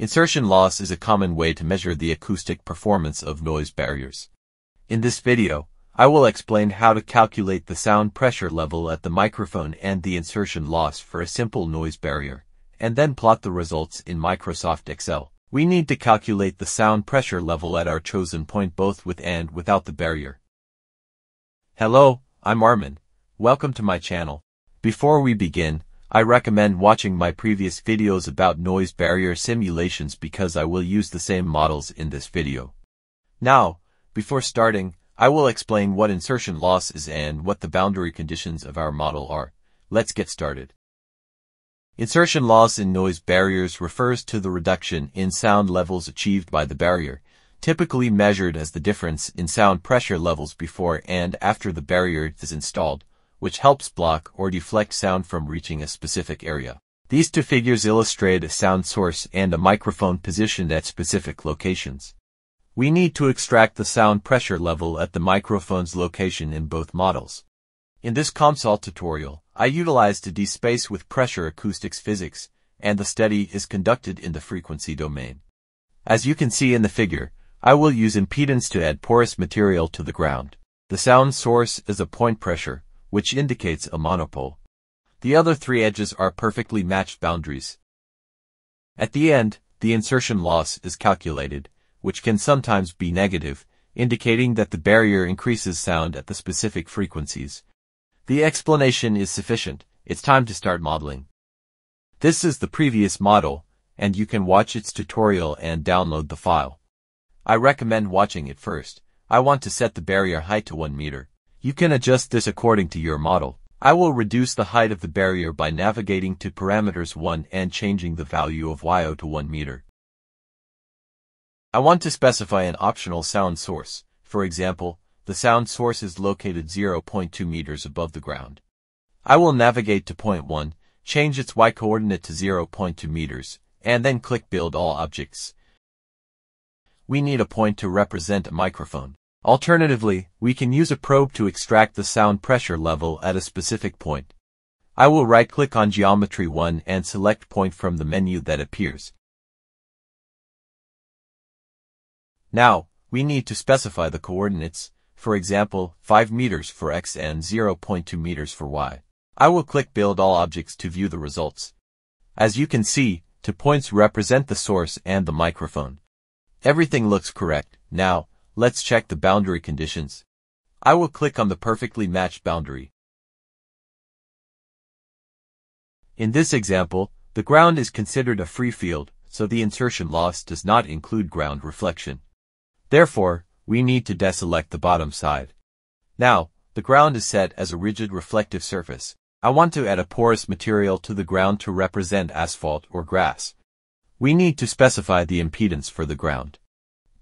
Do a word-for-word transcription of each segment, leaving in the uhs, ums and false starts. Insertion loss is a common way to measure the acoustic performance of noise barriers. In this video, I will explain how to calculate the sound pressure level at the microphone and the insertion loss for a simple noise barrier, and then plot the results in Microsoft Excel. We need to calculate the sound pressure level at our chosen point both with and without the barrier. Hello, I'm Armin. Welcome to my channel. Before we begin, I recommend watching my previous videos about noise barrier simulations because I will use the same models in this video. Now, before starting, I will explain what insertion loss is and what the boundary conditions of our model are. Let's get started. Insertion loss in noise barriers refers to the reduction in sound levels achieved by the barrier, typically measured as the difference in sound pressure levels before and after the barrier is installed, which helps block or deflect sound from reaching a specific area. These two figures illustrate a sound source and a microphone positioned at specific locations. We need to extract the sound pressure level at the microphone's location in both models. In this COMSOL tutorial, I utilized D space with pressure acoustics physics, and the study is conducted in the frequency domain. As you can see in the figure, I will use impedance to add porous material to the ground. The sound source is a point pressure, which indicates a monopole. The other three edges are perfectly matched boundaries. At the end, the insertion loss is calculated, which can sometimes be negative, indicating that the barrier increases sound at the specific frequencies. The explanation is sufficient. It's time to start modeling. This is the previous model, and you can watch its tutorial and download the file. I recommend watching it first. I want to set the barrier height to one meter. You can adjust this according to your model. I will reduce the height of the barrier by navigating to parameters one and changing the value of Y O to one meter. I want to specify an optional sound source. For example, the sound source is located zero point two meters above the ground. I will navigate to point one, change its Y coordinate to zero point two meters, and then click Build All Objects. We need a point to represent a microphone. Alternatively, we can use a probe to extract the sound pressure level at a specific point. I will right-click on Geometry one and select Point from the menu that appears. Now, we need to specify the coordinates, for example, five meters for X and zero point two meters for Y. I will click Build All Objects to view the results. As you can see, two points represent the source and the microphone. Everything looks correct. Now, let's check the boundary conditions. I will click on the perfectly matched boundary. In this example, the ground is considered a free field, so the insertion loss does not include ground reflection. Therefore, we need to deselect the bottom side. Now, the ground is set as a rigid reflective surface. I want to add a porous material to the ground to represent asphalt or grass. We need to specify the impedance for the ground.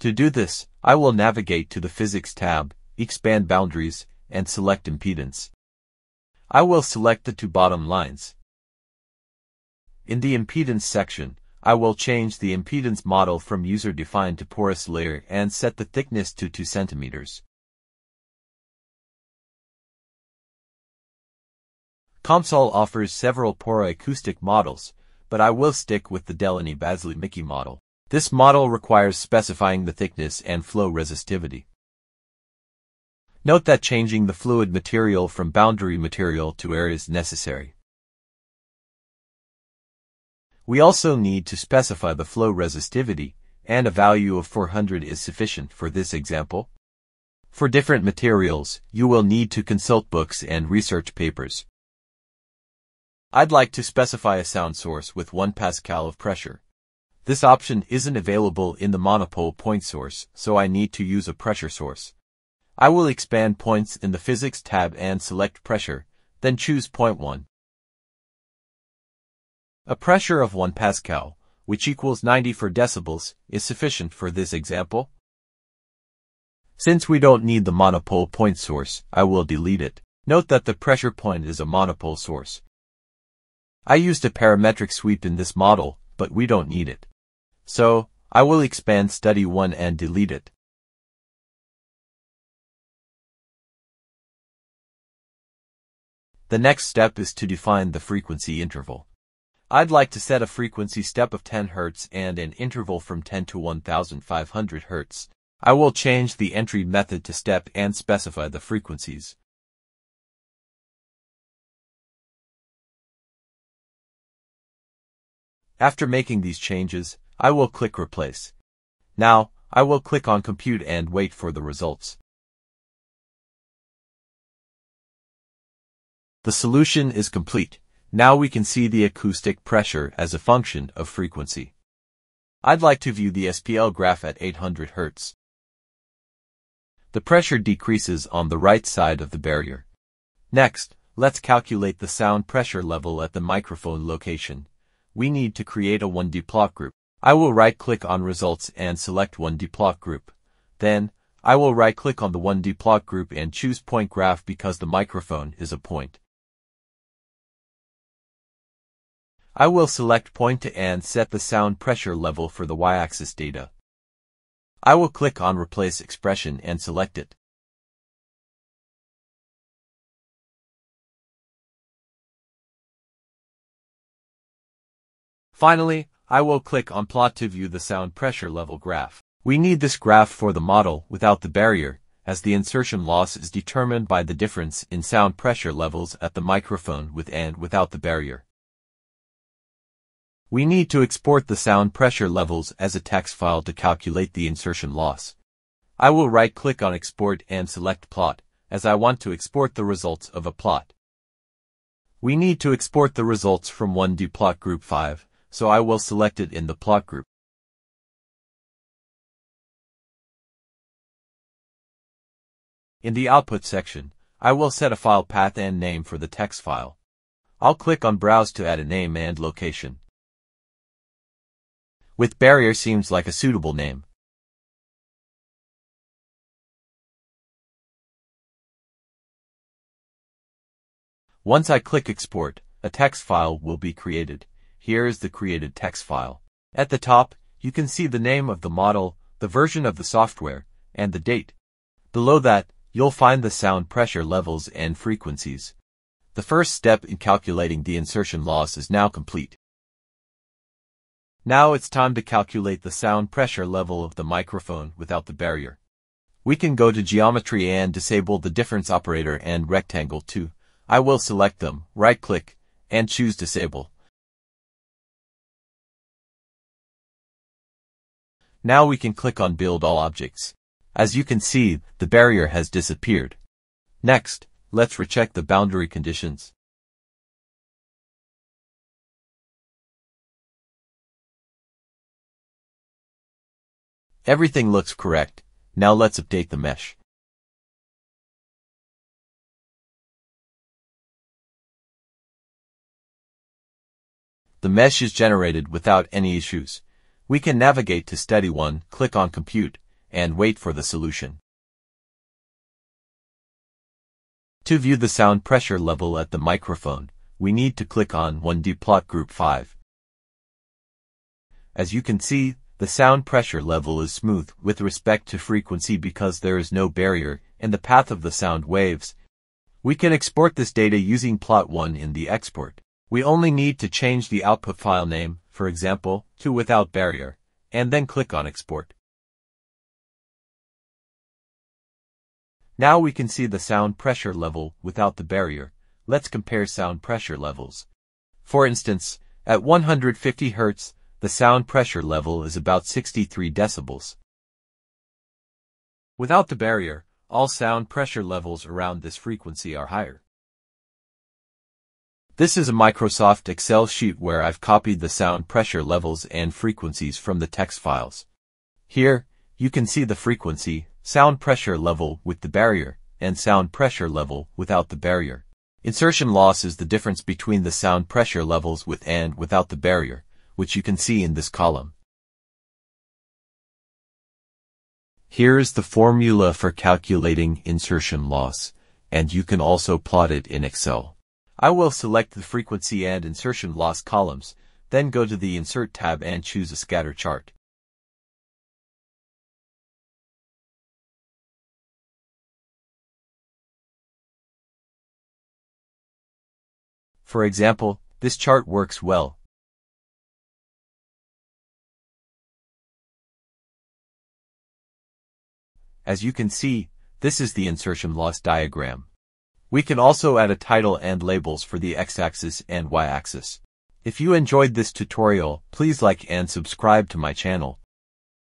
To do this, I will navigate to the Physics tab, expand Boundaries, and select Impedance. I will select the two bottom lines. In the Impedance section, I will change the impedance model from user-defined to porous layer and set the thickness to two centimeters. COMSOL offers several pora acoustic models, but I will stick with the Delaney-Bazley-Mickey model. This model requires specifying the thickness and flow resistivity. Note that changing the fluid material from boundary material to air is necessary. We also need to specify the flow resistivity, and a value of four hundred is sufficient for this example. For different materials, you will need to consult books and research papers. I'd like to specify a sound source with one pascal of pressure. This option isn't available in the monopole point source, so I need to use a pressure source. I will expand Points in the Physics tab and select Pressure, then choose Point one. A pressure of one pascal, which equals ninety-four decibels, is sufficient for this example. Since we don't need the monopole point source, I will delete it. Note that the pressure point is a monopole source. I used a parametric sweep in this model, but we don't need it. So, I will expand Study one and delete it. The next step is to define the frequency interval. I'd like to set a frequency step of ten hertz and an interval from ten to fifteen hundred hertz. I will change the entry method to step and specify the frequencies. After making these changes, I will click Replace. Now, I will click on Compute and wait for the results. The solution is complete. Now we can see the acoustic pressure as a function of frequency. I'd like to view the S P L graph at eight hundred hertz. The pressure decreases on the right side of the barrier. Next, let's calculate the sound pressure level at the microphone location. We need to create a one D plot group. I will right-click on Results and select one D plot group. Then, I will right-click on the one D plot group and choose Point Graph because the microphone is a point. I will select Point and set the sound pressure level for the y-axis data. I will click on Replace Expression and select it. Finally, I will click on Plot to view the sound pressure level graph. We need this graph for the model without the barrier, as the insertion loss is determined by the difference in sound pressure levels at the microphone with and without the barrier. We need to export the sound pressure levels as a text file to calculate the insertion loss. I will right-click on Export and select Plot, as I want to export the results of a plot. We need to export the results from one D plot group five, so I will select it in the plot group. In the output section, I will set a file path and name for the text file. I'll click on Browse to add a name and location. With barrier seems like a suitable name. Once I click Export, a text file will be created. Here is the created text file. At the top, you can see the name of the model, the version of the software, and the date. Below that, you'll find the sound pressure levels and frequencies. The first step in calculating the insertion loss is now complete. Now it's time to calculate the sound pressure level of the microphone without the barrier. We can go to Geometry and disable the Difference operator and Rectangle too. I will select them, right-click, and choose Disable. Now we can click on Build All Objects. As you can see, the barrier has disappeared. Next, let's recheck the boundary conditions. Everything looks correct. Now let's update the mesh. The mesh is generated without any issues. We can navigate to Study one, click on Compute, and wait for the solution. To view the sound pressure level at the microphone, we need to click on one D plot group five. As you can see, the sound pressure level is smooth with respect to frequency because there is no barrier in the path of the sound waves. We can export this data using plot one in the export. We only need to change the output file name, for example, to without barrier, and then click on Export. Now we can see the sound pressure level without the barrier. Let's compare sound pressure levels. For instance, at one hundred fifty hertz, the sound pressure level is about sixty-three decibels. Without the barrier, all sound pressure levels around this frequency are higher. This is a Microsoft Excel sheet where I've copied the sound pressure levels and frequencies from the text files. Here, you can see the frequency, sound pressure level with the barrier, and sound pressure level without the barrier. Insertion loss is the difference between the sound pressure levels with and without the barrier, which you can see in this column. Here is the formula for calculating insertion loss, and you can also plot it in Excel. I will select the frequency and insertion loss columns, then go to the Insert tab and choose a scatter chart. For example, this chart works well. As you can see, this is the insertion loss diagram. We can also add a title and labels for the x-axis and y-axis. If you enjoyed this tutorial, please like and subscribe to my channel.